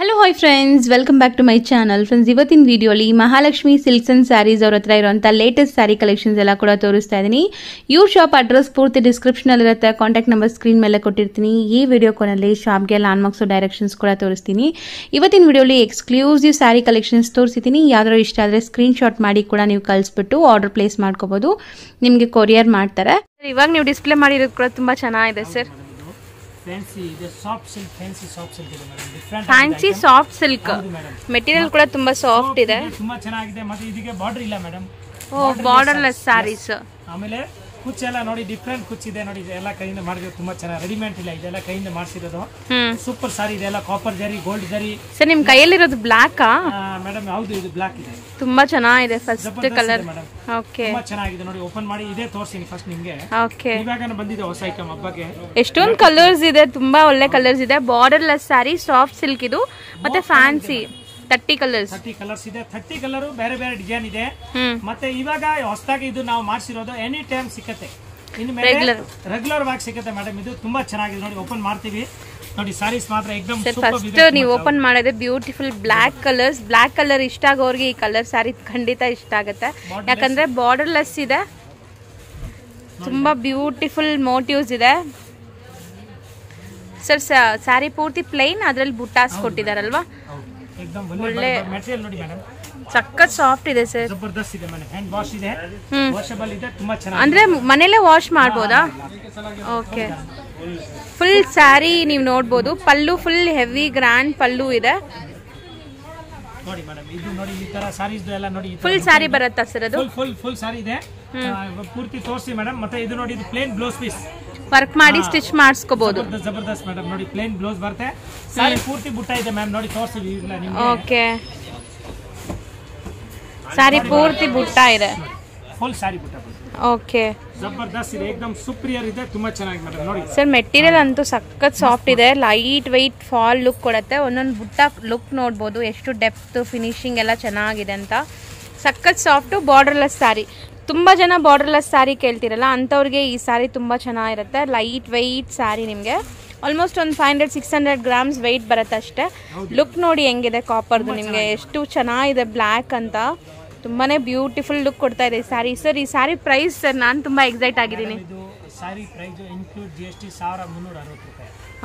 Hello hi friends, welcome back to my channel. Friends, ಇವತ್ತಿನ ವಿಡಿಯೋಲಿ Mahalakshmi silks and saris ಅವರ ಹತ್ರ ಇರುವಂಥ ಲೇಟೆಸ್ಟ್ ಸ್ಯಾರಿ ಕಲೆಕ್ಷನ್ಸ್ ಎಲ್ಲ ಕೂಡ ತೋರಿಸ್ತಾ ಇದ್ದೀನಿ. ಇವ್ರ ಶಾಪ್ ಅಡ್ರೆಸ್ ಪೂರ್ತಿ ಡಿಸ್ಕ್ರಿಪ್ಷನಲ್ಲಿರುತ್ತೆ, ಕಾಂಟ್ಯಾಕ್ಟ್ ನಂಬರ್ ಸ್ಕ್ರೀನ್ ಮೇಲೆ ಕೊಟ್ಟಿರ್ತೀನಿ. ಈ ವಿಡಿಯೋ ಕೊನೆಯಲ್ಲಿ ಶಾಪ್ಗೆ ಲ್ಯಾಂಡ್ಮಾರ್ಕ್ಸು ಡೈರೆಕ್ಷನ್ಸ್ ಕೂಡ ತೋರಿಸ್ತೀನಿ. ಇವತ್ತಿನ ವಿಡಿಯೋಲಿ ಎಕ್ಸ್ಕ್ಲೂಸಿವ್ ಸ್ಯಾರಿ ಕಲೆಕ್ಷನ್ಸ್ ತೋರಿಸ್ತೀನಿ. ಯಾವ್ದಾದ್ರು ಇಷ್ಟ ಆದರೆ ಸ್ಕ್ರೀನ್ಶಾಟ್ ಮಾಡಿ ಕೂಡ ನೀವು ಕಳಿಸ್ಬಿಟ್ಟು ಆರ್ಡರ್ ಪ್ಲೇಸ್ ಮಾಡ್ಕೋಬೋದು, ನಿಮಗೆ ಕೊರಿಯರ್ ಮಾಡ್ತಾರೆ. ಇವಾಗ ನೀವು ಡಿಸ್ಪ್ಲೇ ಮಾಡಿರೋದು ಕೂಡ ತುಂಬ ಚೆನ್ನಾಗಿದೆ sir. Fancy soft silk material ಕೂಡ ತುಂಬಾ ಸಾಫ್ಟ್ ಇದೆ, ತುಂಬಾ ಚೆನ್ನಾಗಿದೆ. ಮತ್ತೆ ಇದಕ್ಕೆ ಬಾರ್ಡರ್ ಇಲ್ಲ ಮೇಡಮ್. ಓ, ಬಾರ್ಡರ್ಲೆಸ್ ಸ್ಯಾರೀಸ್. ಆಮೇಲೆ ಕುಚ್ ಎಲ್ಲ ನೋಡಿ, ಡಿಫರೆಂಟ್ ಕುಚ್ ಇದೆ ನೋಡಿ, ಎಲ್ಲ ಕೈಯಿಂದ ಮಾಡಿರೋದು ತುಂಬಾ ಚೆನ್ನಾಗಿ, ರೆಡಿಮೇಡ್ ಇಲ್ಲ, ಇದೆಲ್ಲ ಕೈಯಿಂದ ಮಾಡಿಸಿರೋದು. ಸೂಪರ್ ಸಾರಿ ಇದೆಲ್ಲ, ಕಾಪರ್ ಜರಿ, ಗೋಲ್ಡ್ ಜರಿ. ಸರ್, ನಿಮ್ ಕೈಯಲ್ಲಿರೋದು ಬ್ಲಾಕ್ ಮೇಡಮ್? ಹೌದು, ಇದು ಬ್ಲಾಕ್ ಇದೆ. ತುಂಬಾ ಚೆನ್ನಾಗಿದೆ ಫಸ್ಟ್ ಕಲರ್. ಓಕೆ, ತುಂಬಾ ಚೆನ್ನಾಗಿದೆ ನೋಡಿ. ಓಪನ್ ಮಾಡಿ ಇದೇ ತೋರಿಸ್ತೀನಿ ಫಸ್ಟ್ ನಿಮಗೆ. ಓಕೆ, ಇವಾಗನ ಬಂದಿದೆ ಹೊಸ ಐಟಮ್ ಹಬ್ಬಕ್ಕೆ. ಎಷ್ಟೊಂದು ಕಲರ್ಸ್ ಇದೆ, ತುಂಬಾ ಒಳ್ಳೆ ಕಲರ್ಸ್ ಇದೆ. ಬಾರ್ಡರ್ಲೆಸ್ ಸಾರಿ, ಸಾಫ್ಟ್ ಸಿಲ್ಕ್ ಇದು. ಮತ್ತೆ ಫ್ಯಾನ್ಸಿ 30 ಕಲರ್ಸ್ ಇದೆ. 30 ಕಲರ್ ಬೇರೆ ಬೇರೆ ಡಿಸೈನ್ ಇದೆ. ಮತ್ತೆ ಇವಾಗ ಹೊಸದಾಗಿ ಇದು ನಾವು ಮಾಡಿಸಿರೋದು ಎನಿ ಟೈಮ್ ಸಿಕ್ಕತ್ತೆ, ರೆಗ್ಯುಲರ್ ಆಗಿ ಸಿಕ್ಕತ್ತೆ ಮೇಡಮ್. ಇದು ತುಂಬಾ ಚೆನ್ನಾಗಿದೆ ನೋಡಿ, ಓಪನ್ ಮಾಡ್ತೀವಿ ನೋಡಿ. ಸಾರೀಸ್ ಮಾತ್ರ एकदम ಸೂಪರ್ ಇದೆ. ಫಸ್ಟ್ ನೀವು ಓಪನ್ ಮಾಡಿದ್ರೆ beautiful black colours. Black colour ಇಷ್ಟ ಆಗೋರಿಗೆ ಈ ಕಲರ್ ಸಾರಿ ಖಂಡಿತ ಇಷ್ಟ ಆಗುತ್ತೆ, ಯಾಕಂದ್ರೆ ಬಾರ್ಡರ್ಲೆಸ್ ಇದೆ, ತುಂಬಾ ಬ್ಯೂಟಿಫುಲ್ ಮೋಟಿವ್ಸ್ ಇದೆ. ಸರ್, ಸಾರಿ ಪೂರ್ತಿ ಪ್ಲೇನ್, ಅದರಲ್ಲಿ ಬುಟ್ಟಾಸ್ ಕೊಟ್ಟಿದಾರಲ್ವಾ, ಒಳ್ಳೆ ಮೆಟೀರಿಯಲ್ ನೋಡಿ ಮೇಡಂ. ಸಕ್ಕತ್ ಸಾಫ್ಟ್ ಇದೆ ಸರ್, ಜಬರ್ದಸ್ತ್ ಇದೆ. ಮನೆ ಹ್ಯಾಂಡ್ ವಾಶ್ ಇದೆ, ವಾಷಬಲ್ ಇದೆ, ತುಂಬಾ ಚೆನ್ನಾಗಿದೆ. ಅಂದ್ರೆ ಮನೆಯಲ್ಲೇ ವಾಶ್ ಮಾಡಬಹುದು. ಓಕೆ, ಫುಲ್ ಸಾರಿ ನೀವು ನೋಡಬಹುದು. Pallu full heavy grand pallu ಇದೆ ನೋಡಿ ಮೇಡಂ. ಇದು ನೋಡಿ ಈ ತರ ಸಾರೀಸ್ ಎಲ್ಲ ನೋಡಿ, ಫುಲ್ ಸಾರಿ ಬರುತ್ತಾ ಸರ್? ಅದು ಫುಲ್ ಸಾರಿ ಇದೆ, ಪೂರ್ತಿ ತೋರಿಸಿ ಮೇಡಂ. ಮತ್ತೆ ಇದು ನೋಡಿ, ಇದು ಪ್ಲೇನ್ ಬ್ಲೌಸ್ ಪೀಸ್, ವರ್ಕ್ ಮಾಡಿ ಸ್ಟಿಚ್ ಮಾಡಿಸ್ಕೋಬಹುದು. ಜಬರ್ದಸ್ತ್ ಮೇಡಂ ನೋಡಿ, ಪ್ಲೇನ್ ಬ್ಲೌಸ್ ಬರುತ್ತೆ. ಸಾರಿ ಪೂರ್ತಿ ಬುಟ್ಟ ಇದೆ ಮ್ಯಾಮ್ ನೋಡಿ, ತೋರಿಸ್ತೀವಿ ನಿಮಗೆ. ಓಕೆ, ಸಾರಿ ಪೂರ್ತಿ ಬುಟ್ಟ ಇದೆ, ಫುಲ್ ಸಾರಿ ಬುಟ್ಟ. ಓಕೆ, ಜಬರ್ದಸ್ತ್ ಇದೆ, एकदम ಸುಪೀರಿಯರ್ ಇದೆ, ತುಂಬಾ ಚೆನ್ನಾಗಿದೆ ಮೇಡಂ ನೋಡಿ. ಸರ್, ಮೆಟೀರಿಯಲ್ ಅಂತೂ ಸಕ್ಕತ್ ಸಾಫ್ಟ್ ಇದೆ, ಲೈಟ್ weight ಫಾಲ್ ಲುಕ್ ಕೊಡುತ್ತೆ. ಒಂದೊಂದು ಬುಟ್ಟ ಲುಕ್ ನೋಡಬಹುದು, ಎಷ್ಟು ಡೆಪ್ತ್ ಫಿನಿಶಿಂಗ್ ಎಲ್ಲ ಚೆನ್ನಾಗಿದೆ ಅಂತ. ಸಕ್ಕತ್ ಸಾಫ್ಟ್, ಬಾರ್ಡರ್ಲೆಸ್ ಸಾರಿ. ತುಂಬಾ ಜನ ಬಾರ್ಡರ್ಲೆಸ್ ಸಾರಿ ಕೇಳ್ತಿರಲ್ಲ, ಅಂಥವ್ರಿಗೆ ಈ ಸಾರಿ ತುಂಬಾ ಚೆನ್ನಾಗಿರುತ್ತೆ. ಲೈಟ್ ವೆಯ್ಟ್ ಸಾರಿ, ನಿಮಗೆ ಆಲ್ಮೋಸ್ಟ್ ಒಂದು 500-600 ಗ್ರಾಮ್ಸ್ ವೆಯ್ಟ್ ಬರುತ್ತೆ ಅಷ್ಟೇ. ಲುಕ್ ನೋಡಿ ಹೆಂಗಿದೆ ಕಾಪರ್ದು, ನಿಮಗೆ ಎಷ್ಟು ಚೆನ್ನಾಗಿದೆ ಬ್ಲ್ಯಾಕ್ ಅಂತ. ತುಂಬಾನೇ ಬ್ಯೂಟಿಫುಲ್ ಲುಕ್ ಕೊಡ್ತಾ ಇದೆ ಈ ಸಾರಿ. ಸರ್, ಈ ಸಾರಿ ಪ್ರೈಸ್ ಸರ್? ನಾನು ತುಂಬಾ ಎಕ್ಸೈಟ್ ಆಗಿದ್ದೀನಿ.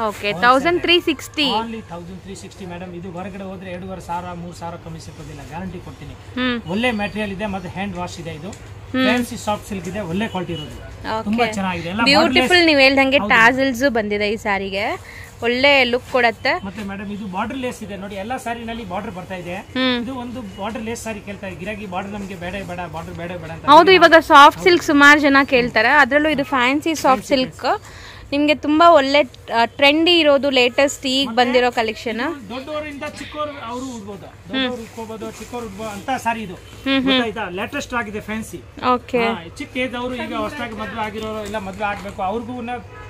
Okay, 1360 madam. ಇದು ಹೊರಗಡೆ ಹೋದ್ರೆ 2,500-3,000 ಕಮ್ಮಿ ಸಿಕ್ಕೋದಿಲ್ಲ, ಗ್ಯಾರಂಟಿ ಕೊಡ್ತೀನಿ. ಒಳ್ಳೆ ಮೆಟೀರಿಯಲ್ ಇದೆ, ಮತ್ತೆ ಹ್ಯಾಂಡ್ ವಾಶ್ ಇದೆ. ಇದು ಫ್ಯಾನ್ಸಿ ಸಾಫ್ಟ್ ಸಿಲ್ಕ್ ಇದೆ, ಒಳ್ಳೆ ಕ್ವಾಲಿಟಿ ಇರೋದು, ತುಂಬಾ ಚೆನ್ನಾಗಿದೆ. ಎಲ್ಲ ಬ್ಯೂಟಿಫುಲ್, ನೀವು ಹೇಳ್ದಂಗೆ ಟ್ಯಾಸಲ್ಸ್ ಬಂದಿದೆ ಈ ಸಾರಿಗೆ, ಒಳ್ಳೆ ಲುಕ್ ಕೊಡುತ್ತೆ. ಮತ್ತೆ ಮೇಡಮ್ ಇದು ಬಾರ್ಡರ್ ಲೇಸ್ ಇದೆ ನೋಡಿ, ಎಲ್ಲಾ ಸಾರಿನಲ್ಲಿ ಬಾರ್ಡರ್ ಬರ್ತಾ ಇದೆ. ಇದು ಒಂದು ಬಾರ್ಡರ್ ಲೇಸ್ ಸಾರಿ ಕೇಳ್ತಾರೆ ಗಿರಾಕಿ, ಬಾರ್ಡರ್ ನಮಗೆ ಬೇಡ, ಬಾರ್ಡರ್ ಬೇಡ ಅಂತ. ಹೌದು, ಇವಾಗ ಸಾಫ್ಟ್ ಸಿಲ್ಕ್ ಸುಮಾರು ಜನ ಕೇಳ್ತಾರೆ, ಅದರಲ್ಲೂ ಇದು ಫ್ಯಾನ್ಸಿ ಸಾಫ್ಟ್ ಸಿಲ್ಕ್ ನಿಮಗೆ ತುಂಬಾ ಒಳ್ಳೆ ಟ್ರೆಂಡಿ ಇರೋದು, ಲೇಟೆಸ್ಟ್ ಈಗ ಬಂದಿರೋ ಕಲೆಕ್ಷನ್. ದೊಡ್ಡವರಿಂದ ಚಿಕ್ಕವರು ಅವರು ಉಡ್ಬೋದು, ದೊಡ್ಡವರು ಉಡ್ಕೋಬಹುದು, ಚಿಕ್ಕವರು ಉಡ್ಬೋದು ಅಂತ ಸಾರಿ ಇದು. ಗೊತ್ತಾಯ್ತಾ, ಲೇಟೆಸ್ಟ್ ಆಗಿದೆ ಫ್ಯಾನ್ಸಿ. ಓಕೆ, ಚಿಕ್ಕ ಏಜ್ ಅವರು, ಈಗ ಹೊಸದಾಗಿ ಮದುವೆ ಆಗಿರೋರು ಇಲ್ಲ ಮದುವೆ ಆಗ್ಬೇಕು ಅವ್ರಿಗೂ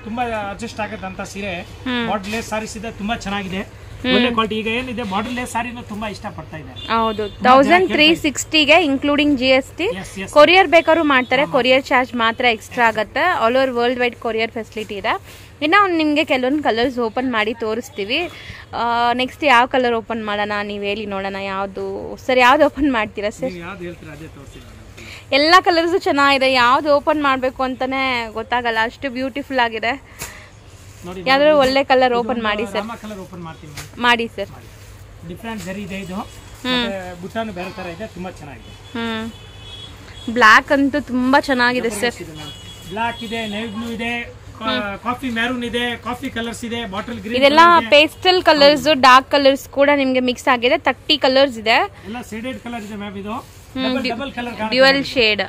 ತುಂಬಾ ಅಡ್ಜಸ್ಟ್ ಆಗುತ್ತೆ ಅಂತ ಸೀರೆ. ಬಾರ್ಡರ್ಲೆಸ್ ಸಾರೀಸ್ ಇದೆ, ತುಂಬಾ ಚೆನ್ನಾಗಿದೆ, ಒಳ್ಳೆ ಕ್ವಾಲಿಟಿ. ಈಗ ಏನಿದೆ ಬಾರ್ಡರ್ಲೆಸ್ ಸಾರಿನ ತುಂಬಾ ಇಷ್ಟ ಪಡ್ತಾ ಇದೆ. ಹೌದು, 1360ಗೆ ಇನ್ಕ್ಲೂಡಿಂಗ್ GST. ಕೊರಿಯರ್ ಬೇಕಾದ್ರೂ ಮಾಡ್ತಾರೆ, ಕೊರಿಯರ್ ಚಾರ್ಜ್ ಮಾತ್ರ ಎಕ್ಸ್ಟ್ರಾ ಆಗುತ್ತೆ. All over world wide courier facility ಇದೆ. ಇನ್ನು ನಿಮಗೆ ಕೆಲವೊಂದು ಕಲರ್ಸ್ ಓಪನ್ ಮಾಡಿ ತೋರಿಸ್ತೀವಿ. ನೆಕ್ಸ್ಟ್ ಯಾವ ಕಲರ್ ಓಪನ್ ಮಾಡೋಣ ನೀವು ಹೇಳಿ ನೋಡೋಣ. ಯಾವುದು ಸರ್, ಯಾವ್ದು ಓಪನ್ ಮಾಡ್ತೀರಾ ಸರ್? ಎಲ್ಲ ಕಲರ್ಸು ಚೆನ್ನಾಗಿದೆ, ಯಾವ್ದು ಓಪನ್ ಮಾಡಬೇಕು ಅಂತಾನೆ ಗೊತ್ತಾಗಲ್ಲ, ಅಷ್ಟು ಬ್ಯೂಟಿಫುಲ್ ಆಗಿದೆ. ಯಾವ್ದಾದ್ರು ಒಳ್ಳೆ ಕಲರ್ ಓಪನ್ ಮಾಡಿ ಸರ್. ಮಾಡಿ ಸರ್. ಡಿಫರೆಂಟ್ ಜರಿ ಇದೆ ಇದು, ಬುಟ್ಟಾನು ಬೇರೆ ತರ ಇದೆ, ತುಂಬಾ ಚೆನ್ನಾಗಿದೆ. ಬ್ಲಾಕ್ ಅಂತೂ ತುಂಬಾ ಚೆನ್ನಾಗಿದೆ ಸರ್. ಬ್ಲಾಕ್ ಇದೆ, ನೇವಿ ಬ್ಲೂ ಇದೆ, ಕಾಫಿ ಮೆರೂನ್ ಇದೆ, ಕಾಫಿ ಕಲರ್ಸ್ ಇದೆ, ಬಾಟಲ್ ಗ್ರೀನ್. ಇದೆಲ್ಲ ಪೇಸ್ಟಲ್ ಕಲರ್ಸ್, ಡಾರ್ಕ್ ಕಲರ್ಸ್ ಕೂಡ ನಿಮಗೆ ಮಿಕ್ಸ್ ಆಗಿದೆ. 30 ಕಲರ್ಸ್ ಇದೆ, ಎಲ್ಲ ಶೇಡೆಡ್ ಕಲರ್ ಇದೆ ಮ್ಯಾಮ್. ಇದು double colour dual shade.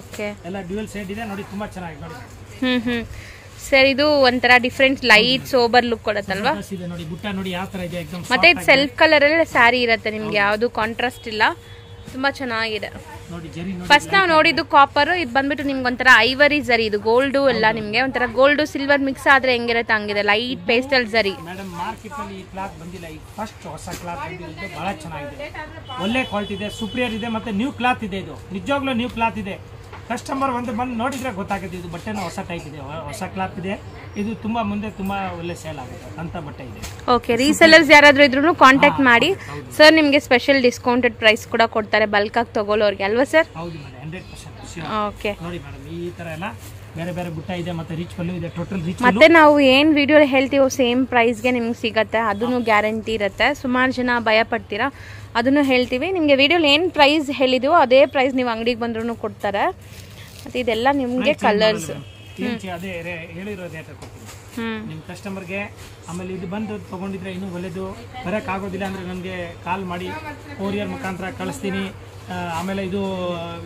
Okay, ಎಲ್ಲ ಡ್ಯುಯಲ್ ಶೇಡ್ ಇದೆ ನೋಡಿ, ತುಂಬಾ ಚೆನ್ನಾಗಿದೆ ನೋಡಿ. ಸರ್, ಇದು ಒಂಥರ ಡಿಫ್ರೆಂಟ್ ಲೈಟ್ ಸೋಬರ್ ಲುಕ್ ಕೊಡುತ್ತಲ್ವಾ. ಮತ್ತೆ ಇದು ಸೆಲ್ಫ್ ಕಲರ್ ಅಲ್ಲಿ ಸ್ಯಾರಿ ಇರುತ್ತೆ, ನಿಮ್ಗೆ ಯಾವ್ದು ಕಾಂಟ್ರಾಸ್ಟ್ ಇಲ್ಲ, ತುಂಬಾ ಚೆನ್ನಾಗಿದೆ. ಫಸ್ಟ್ ನಾವು ನೋಡಿದ್ದು ಕಾಪರ್, ಇದು ಬಂದ್ಬಿಟ್ಟು ನಿಮ್ಗೆ ಒಂಥರ ಐವರಿ ಜರಿ. ಇದು ಗೋಲ್ಡು ಎಲ್ಲ ನಿಮ್ಗೆ ಒಂಥರ ಗೋಲ್ಡ್ ಸಿಲ್ವರ್ ಮಿಕ್ಸ್ ಆದ್ರೆ ಹೆಂಗಿರತ್ತೆ ಹಂಗಿದೆ, ಲೈಟ್ ಪೇಸ್ಟಲ್ ಜರಿ. ಒಳ್ಳೆ ಕ್ವಾಲಿಟಿ ಇದೆ, ಸುಪೀರಿಯರ್ ಇದೆ. ಮತ್ತೆ ನ್ಯೂ ಕ್ಲಾತ್ ಇದೆ, ಇದು ನಿಜವಾಗ್ಲೂ ನ್ಯೂ ಕ್ಲಾತ್ ಇದೆ. ಕಸ್ಟಮರ್ ಒಂದು ಬಂದು ನೋಡಿದ್ರೆ ಗೊತ್ತಾಗುತ್ತೆ, ಇದು ಬಟ್ಟೆನ ಹೊಸ ಟೈಪ್ ಇದೆ, ಹೊಸ ಕ್ಲಾತ್ ಇದೆ, ಇದು ತುಂಬಾ ಮುಂದೆ ತುಂಬಾ ಒಳ್ಳೆ ಸೇಲ್ ಆಗುತ್ತೆ ಅಂತ ಬಟ್ಟೆ ಇದೆ. ಓಕೆ, ರೀಸೆಲ್ಲರ್ಸ್ ಯಾರಾದರೂ ಇದ್ರೂ ಕಾಂಟ್ಯಾಕ್ಟ್ ಮಾಡಿ. ಸರ್ ನಿಮಗೆ ಸ್ಪೆಷಲ್ ಡಿಸ್ಕೌಂಟೆಡ್ ಪ್ರೈಸ್ ಕೂಡ ಕೊಡ್ತಾರೆ ಬಲ್ಕ್ ಆಗಿ ತಗೊಳ್ಳೋರಿಗೆ ಅಲ್ವಾ ಸರ್? ಹೌದು ಮೇಡಂ, 100%. ಓಕೆ ನೋಡಿ ಮೇಡಂ, ಈ ತರ ಎಲ್ಲ ಬೇರೆ ಬೇರೆ ಬುಟ್ಟ ಇದೆ ಮತ್ತೆ ರೀಚ್ ಪಲ್ಲು ಇದೆ, ಟೋಟಲ್ ರೀಚ್. ಮತ್ತೆ ನಾವು ಏನು ವಿಡಿಯೋ ಹೇಳ್ತೀವೋ ಸೇಮ್ ಪ್ರೈಸ್ ಗೆ ನಿಮಗೆ ಸಿಗುತ್ತೆ, ಅದನ್ನು ಗ್ಯಾರಂಟಿ ಇರುತ್ತೆ. ಸುಮಾರು ಜನ ಭಯ ಪಡ್ತೀರಾ, ಅದನ್ನು ಹೇಳ್ತೀವಿ ನಿಮಗೆ. ವಿಡಿಯೋಲಿ ಏನು ಪ್ರೈಸ್ ಹೇಳಿದೀವೋ ಅದೇ ಪ್ರೈಸ್ ನೀವು ಅಂಗಡಿಗೆ ಬಂದ್ರೂ ಕೊಡ್ತಾರೆ. ಮತ್ತೆ ಇದೆಲ್ಲ ನಿಮಗೆ ಕಲರ್ಸ್ ಅದೇ ಹೇಳಿರೋ ರೇಟ್ ಕೊಡ್ತೀವಿ ನಿಮ್ಮ ಕಸ್ಟಮರ್ಗೆ. ಆಮೇಲೆ ಇದು ಬಂದು ತೊಗೊಂಡಿದ್ರೆ ಇನ್ನೂ ಒಳ್ಳೇದು. ಬರೋಕ್ಕಾಗೋದಿಲ್ಲ ಅಂದರೆ ನನಗೆ ಕಾಲ್ ಮಾಡಿ, ಕೊರಿಯರ್ ಮುಖಾಂತರ ಕಳಿಸ್ತೀನಿ. ಆಮೇಲೆ ಇದು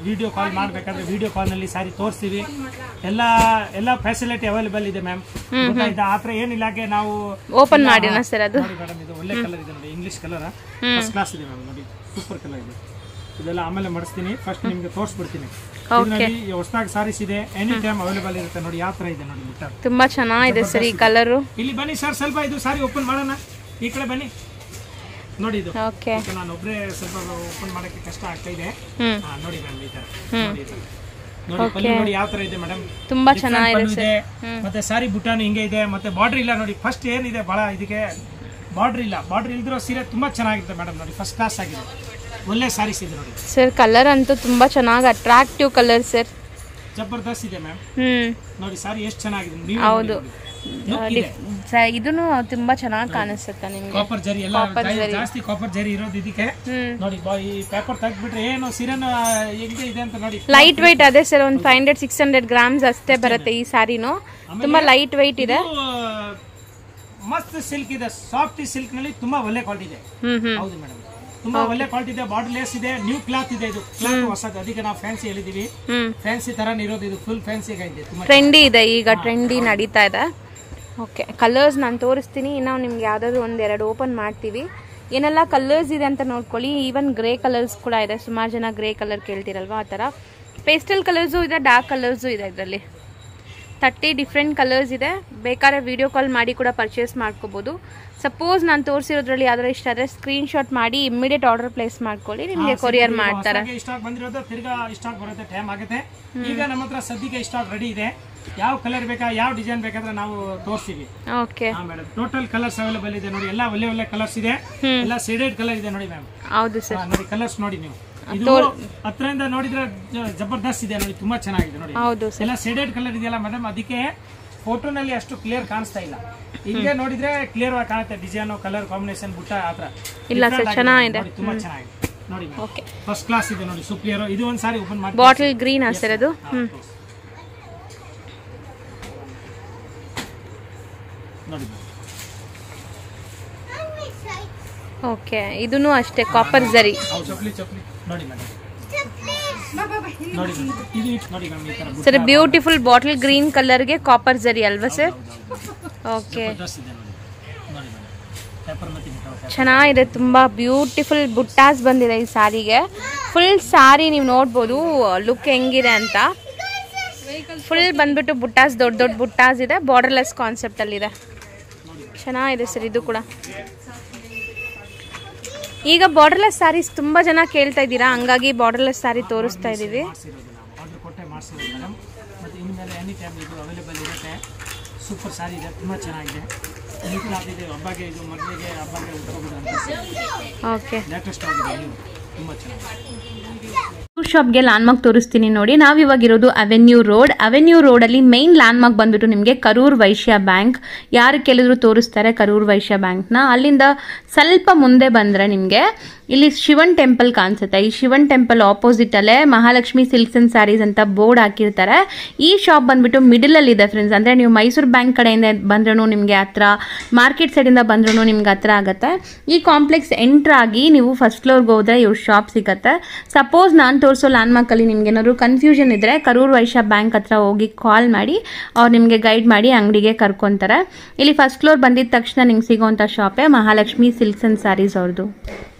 ವಿಡಿಯೋ ಕಾಲ್ ಮಾಡಬೇಕಾದ್ರೆ ವಿಡಿಯೋ ಕಾಲ್ನಲ್ಲಿ ಸಾರಿ ತೋರಿಸ್ತೀವಿ. ಎಲ್ಲ ಎಲ್ಲ ಫೆಸಿಲಿಟಿ ಅವೈಲೇಬಲ್ ಇದೆ ಮ್ಯಾಮ್. ಆ ಥರ ಏನಿಲ್ಲಾಗೆ ನಾವು ಓಪನ್ ಮಾಡಿ ಸರ್. ಅದು ಮೇಡಮ್ ಇದು ಒಳ್ಳೆ ಕಲರ್ ಇದೆ ನೋಡಿ, ಇಂಗ್ಲೀಷ್ ಕಲರ್ ಫಸ್ಟ್ ಕ್ಲಾಸ್ ಇದೆ ಮ್ಯಾಮ್. ನೋಡಿ ಸೂಪರ್ ಕಲರ್ ಇದೆ ಇದೆಲ್ಲ. ಆಮೇಲೆ ಮಾಡಿಸ್ತೀನಿ, ಫಸ್ಟ್ ನಿಮಗೆ ತೋರಿಸ್ಬಿಡ್ತೀನಿ. ಹೊಸದಾಗಿ ಸಾರೀಸ್ ಇದೆ, ಎನಿ ಟೈಮ್ ಅವೈಲೇಬಲ್ ಇರುತ್ತೆ. ನೋಡಿ ಯಾವ ಥರ ಇದೆ ನೋಡಿ ಬಿಟ್ಟ, ತುಂಬಾ ಚೆನ್ನಾಗಿದೆ ಸರ್ ಈ ಕಲರು. ಇಲ್ಲಿ ಬನ್ನಿ ಸರ್, ಸ್ವಲ್ಪ ಇದು ಸಾರಿ ಓಪನ್ ಮಾಡೋಣ. ಈ ಕಡೆ ಬನ್ನಿ ನೋಡಿ, ಇದು ನಾನು ಒಬ್ಬರೇ ಸ್ವಲ್ಪ ಓಪನ್ ಮಾಡೋಕ್ಕೆ ಕಷ್ಟ ಆಗ್ತಾ ಇದೆ. ನೋಡಿ ಮ್ಯಾಮ್ ಈ ತರ ನೋಡಿ, ಪಲ್ಲು ನೋಡಿ ಯಾವ ತರ ಇದೆ ಮೇಡಮ್, ತುಂಬಾ ಚೆನ್ನಾಗಿದೆ. ಮತ್ತೆ ಸಾರಿ ಬುಟಾನು ಹಿಂಗೆ ಇದೆ, ಮತ್ತೆ ಬಾರ್ಡರ್ ಇಲ್ಲ ನೋಡಿ. ಫಸ್ಟ್ ಏನಿದೆ ಬಹಳ ಇದಕ್ಕೆ ಬಾರ್ಡರ್ ಇಲ್ಲ, ಬಾರ್ಡರ್ ಇಲ್ದಿರೋ ಸೀರೆ ತುಂಬಾ ಚೆನ್ನಾಗಿರುತ್ತೆ ಮೇಡಮ್. ನೋಡಿ ಫಸ್ಟ್ ಕ್ಲಾಸ್ ಆಗಿದೆ, ಒಳ್ಳೆ ಸಾರೀಸ್ ಇದೆ ನೋಡಿ ಸರ್. ಕಲರ್ ಅಂತೂ ತುಂಬಾ ಚೆನ್ನಾಗಿ ಅಟ್ರಾಕ್ಟಿವ್ ಕಲರ್ ಸರ್, ಜಬರ್ದಸ್ತ್ ಇದೆ ಮ್ಯಾಮ್. ನೋಡಿ ಸಾರಿ ಎಷ್ಟು ಚೆನ್ನಾಗಿದೆ. ಹೌದು, ಇದನ್ನು ತುಂಬಾ ಚೆನ್ನಾಗಿ ಕಾಣಿಸುತ್ತೆ ನಿಮಗೆ. ಕಾಪರ್ ಜರಿ ಎಲ್ಲ ಜಾಸ್ತಿ ಕಾಪರ್ ಜರಿ ಇರೋದಿದಕ್ಕೆ ನೋಡಿ. ಈ ಪೇಪರ್ ತೆಗೆದ್ಬಿಟ್ರೆ ಏನು ಸಿರನ್ ಹೆಂಗೆ ಇದೆ ಅಂತ ನೋಡಿ. ಲೈಟ್ ವೆಯ್ಟ್ ಅದೇ ಸರ್, ಒಂದು 500-600 grams ಅಷ್ಟೇ ಬರುತ್ತೆ ಈ ಸಾರಿನೂ. ತುಂಬಾ ಲೈಟ್ ವೆಯ್ಟ್ ಇದೆ, ಮಸ್ತ್ ಸಿಲ್ಕ್ ಇದೆ. ಸಾಫ್ಟ್ ಸಿಲ್ಕ್ ನಲ್ಲಿ ತುಂಬಾ ಒಳ್ಳೆ ಕ್ವಾಲಿಟಿ ಇದೆ. ಹೌದು ಮೇಡಮ್, ತುಂಬಾ ಒಳ್ಳೆ ಕ್ವಾಲಿಟಿ ಇದೆ. ಬಾರ್ಡರ್ ಲೆಸ್ ಇದೆ, ನ್ಯೂ ಕ್ಲಾತ್ ಇದೆ. ಇದು ಕ್ಲಾತ್ ಹೊಸದು, ಅದಕ್ಕೆ ನಾವು ಫ್ಯಾನ್ಸಿ ಹೇಳಿದೀವಿ. ಫ್ಯಾನ್ಸಿ ತರ ಇರೋದು ಇದು, ಫುಲ್ ಫ್ಯಾನ್ಸಿ ಇದೆ. ತುಂಬಾ ಟ್ರೆಂಡಿ ಇದೆ, ಈಗ ಟ್ರೆಂಡಿ ನಡೀತಾ ಇದೆ. ಓಕೆ, ಕಲರ್ಸ್ ನಾನು ತೋರಿಸ್ತೀನಿ. ನಾವು ನಿಮ್ಗೆ ಯಾವುದಾದ್ರು ಒಂದೆರಡು ಓಪನ್ ಮಾಡ್ತೀವಿ. ಏನೆಲ್ಲ ಕಲರ್ಸ್ ಇದೆ ಅಂತ ನೋಡ್ಕೊಳ್ಳಿ. ಈವನ್ ಗ್ರೇ ಕಲರ್ಸ್ ಕೂಡ ಇದೆ. ಸುಮಾರು ಜನ ಗ್ರೇ ಕಲರ್ ಕೇಳ್ತಿರಲ್ವ, ಆ ಥರ ಪೇಸ್ಟಲ್ ಕಲರ್ಸು ಇದೆ, ಡಾರ್ಕ್ ಕಲರ್ಸು ಇದೆ. ಇದರಲ್ಲಿ 30 ಡಿಫ್ರೆಂಟ್ ಕಲರ್ಸ್ ಇದೆ. ಬೇಕಾದ್ರೆ ವಿಡಿಯೋ ಕಾಲ್ ಮಾಡಿ ಕೂಡ ಪರ್ಚೇಸ್ ಮಾಡ್ಕೋಬೋದು. ಸಪೋಸ್ ನಾನು ತೋರಿಸಿರೋದ್ರಲ್ಲಿ ಯಾವ್ದಾರು ಇಷ್ಟ ಆದರೆ ಸ್ಕ್ರೀನ್ಶಾಟ್ ಮಾಡಿ ಇಮ್ಮಿಡಿಯೇಟ್ ಆರ್ಡರ್ ಪ್ಲೇಸ್ ಮಾಡ್ಕೊಳ್ಳಿ, ನಿಮಗೆ ಕೊರಿಯರ್ ಮಾಡ್ತಾರೆ. ಈಗ ನಮ್ಮ ಹತ್ರ ಸದ್ಯಕ್ಕೆ ಸ್ಟಾಕ್ ರೆಡಿ ಇದೆ. ಯಾವ ಕಲರ್ ಬೇಕಾ, ಯಾವ ಡಿಸೈನ್ ಬೇಕಾದ್ರೆ ನಾವು ತೋರಿಸ್ತೀವಿ. Okay madam, total colours available ಇದೆ ನೋಡಿ. ಎಲ್ಲ ಒಳ್ಳೆ ಒಳ್ಳೆ ಕಲರ್ಸ್ ಇದೆ, ಎಲ್ಲ ಶೇಡೆಡ್ ಕಲರ್ ಇದೆ ನೋಡಿ ಮ್ಯಾಮ್. ಹೌದು ಸರ್, ನೋಡಿ ಕಲರ್ಸ್ ನೋಡಿ ನೀವು. ಇದು ಹತ್ರದಿಂದ ನೋಡಿದ್ರೆ ಜಬರ್ದಸ್ತ್ ಇದೆ ನೋಡಿ, ತುಂಬಾ ಚೆನ್ನಾಗಿದೆ ನೋಡಿ. ಹೌದು ಸರ್, ಎಲ್ಲ ಶೇಡೆಡ್ ಕಲರ್ ಇದೆಯಲ್ಲ ಮೇಡಮ್, ಅದಕ್ಕೆ ಫೋಟೋನಲ್ಲಿ ಅಷ್ಟು ಕ್ಲಿಯರ್ ಕಾಣಿಸ್ತಾ ಇಲ್ಲ. ಹಿಂಗೆ ನೋಡಿದ್ರೆ ಕ್ಲಿಯರ್ ಆಗಿ ಕಾಣುತ್ತೆ ಡಿಸೈನ್, ಕಲರ್ ಕಾಂಬಿನೇಷನ್, ಬುಟ್ಟ ಆ ಥರ. ಇಲ್ಲ ಸರ್, ಚೆನ್ನಾಗಿದೆ, ತುಂಬಾ ಚೆನ್ನಾಗಿದೆ ನೋಡಿ. ಓಕೆ, ಫಸ್ಟ್ ಕ್ಲಾಸ್ ಇದೆ ನೋಡಿ, ಸೂಪರ್. ಇದು ಒಂದು ಸಾರಿ ಓಪನ್ ಮಾಡಿ, ಬಾಟಲ್ ಗ್ರೀನ್ ಆ ಸರ್ ಅದು. ಓಕೆ, ಇದೂ ಅಷ್ಟೇ copper zari. Sir beautiful bottle green ಕಲರ್ಗೆ ಕಾಪರ್ ಜರಿ ಅಲ್ವಾ ಸರ್? ಓಕೆ, ಚೆನ್ನಾಗಿದೆ, ತುಂಬಾ ಬ್ಯೂಟಿಫುಲ್ ಬುಟ್ಟಾಸ್ ಬಂದಿದೆ ಈ ಸಾರಿಗೆ. ಫುಲ್ ಸಾರಿ ನೀವು ನೋಡ್ಬೋದು ಲುಕ್ ಹೆಂಗಿದೆ ಅಂತ. ಫುಲ್ ಬಂದ್ಬಿಟ್ಟು ಬುಟ್ಟಾಸ್, ದೊಡ್ಡ ದೊಡ್ಡ ಬುಟ್ಟಾಸ್ ಇದೆ, ಬಾರ್ಡರ್ಲೆಸ್ ಕಾನ್ಸೆಪ್ಟ್ ಅಲ್ಲಿ ಇದೆ. ಚೆನ್ನಾಗಿದೆ ಸರ್ ಇದು ಕೂಡ. ಈಗ ಬಾರ್ಡರ್ಲೆಸ್ ಸ್ಯಾರೀಸ್ ತುಂಬಾ ಜನ ಕೇಳ್ತಾ ಇದ್ದೀರಾ, ಹಂಗಾಗಿ ಬಾರ್ಡರ್ಲೆಸ್ ಸ್ಯಾರಿ ತೋರಿಸ್ತಾ ಇದೀವಿ. ಓಕೆ, ಶಾಪ್ಗೆ ಲ್ಯಾಂಡ್ ಮಾರ್ಕ್ ತೋರಿಸ್ತೀನಿ ನೋಡಿ. ನಾವು ಇವಾಗ ಇರೋದು ಅವೆನ್ಯೂ ರೋಡ್. ಅವೆನ್ಯೂ ರೋಡ್ ಅಲ್ಲಿ ಮೇನ್ ಲ್ಯಾಂಡ್ ಮಾರ್ಕ್ ಬಂದ್ಬಿಟ್ಟು ನಿಮಗೆ ಕರೂರ್ ವೈಶ್ಯ ಬ್ಯಾಂಕ್. ಯಾರು ಕೇಳಿದ್ರು ತೋರಿಸ್ತಾರೆ ಕರೂರ್ ವೈಶ್ಯ ಬ್ಯಾಂಕ್ನ. ಅಲ್ಲಿಂದ ಸ್ವಲ್ಪ ಮುಂದೆ ಬಂದರೆ ನಿಮಗೆ ಇಲ್ಲಿ ಶಿವನ್ ಟೆಂಪಲ್ ಕಾಣಿಸುತ್ತೆ. ಈ ಶಿವನ್ ಟೆಂಪಲ್ ಆಪೋಸಿಟ್ ಅಲ್ಲೇ ಮಹಾಲಕ್ಷ್ಮಿ ಸಿಲ್ಕ್ಸ್ ಅಂಡ್ ಸ್ಯಾರೀಸ್ ಅಂತ ಬೋರ್ಡ್ ಹಾಕಿರ್ತಾರೆ. ಈ ಶಾಪ್ ಬಂದ್ಬಿಟ್ಟು ಮಿಡಲ್ ಅಲ್ಲಿ ಇದೆ ಫ್ರೆಂಡ್ಸ್. ಅಂದರೆ ನೀವು ಮೈಸೂರು ಬ್ಯಾಂಕ್ ಕಡೆಯಿಂದ ಬಂದ್ರೂ ನಿಮಗೆ ಹತ್ರ, ಮಾರ್ಕೆಟ್ ಸೈಡಿಂದ ಬಂದ್ರೂ ನಿಮ್ಗೆ ಹತ್ರ ಆಗುತ್ತೆ. ಈ ಕಾಂಪ್ಲೆಕ್ಸ್ ಎಂಟರ್ ಆಗಿ ನೀವು ಫಸ್ಟ್ ಫ್ಲೋರ್ಗೆ ಹೋದರೆ ಇವ್ರ ಶಾಪ್ ಸಿಗುತ್ತೆ. ಸಪೋಸ್ ನಾನು ತೋರಿಸೋ ಲ್ಯಾಂಡ್ ಮಾರ್ಕ್ ಅಲ್ಲಿ ನಿಮ್ಗೆ ಏನಾದ್ರು ಕನ್ಫ್ಯೂಷನ್ ಇದ್ರೆ ಕರೂರ್ ವೈಶ್ಯ ಬ್ಯಾಂಕ್ ಹತ್ರ ಹೋಗಿ ಕಾಲ್ ಮಾಡಿ, ಅವ್ರು ನಿಮಗೆ ಗೈಡ್ ಮಾಡಿ ಅಂಗಡಿಗೆ ಕರ್ಕೊಂತಾರೆ. ಇಲ್ಲಿ ಫಸ್ಟ್ ಫ್ಲೋರ್ ಬಂದಿದ ತಕ್ಷಣ ನಿಮ್ಗೆ ಸಿಗೋವಂಥ ಶಾಪೇ ಮಹಾಲಕ್ಷ್ಮಿ ಸಿಲ್ಕ್ಸ್ ಅಂಡ್ ಸ್ಯಾರೀಸ್ ಅವ್ರದ್ದು.